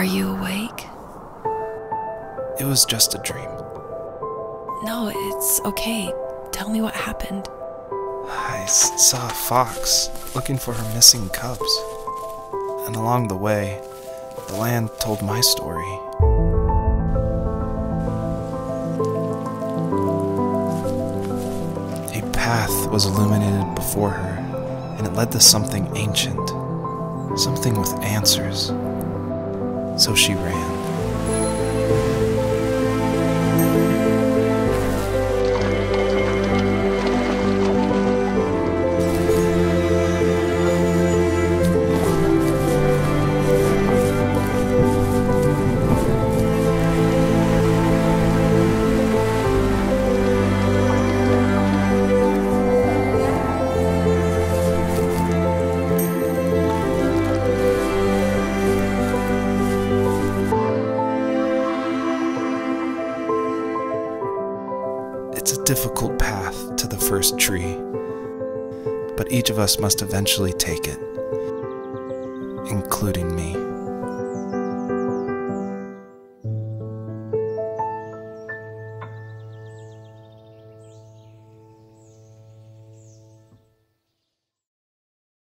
Are you awake? It was just a dream. No, it's okay. Tell me what happened. I saw a fox looking for her missing cubs. And along the way, the land told my story. A path was illuminated before her, and it led to something ancient, something with answers. So she ran. It's a difficult path to the first tree, but each of us must eventually take it, including me.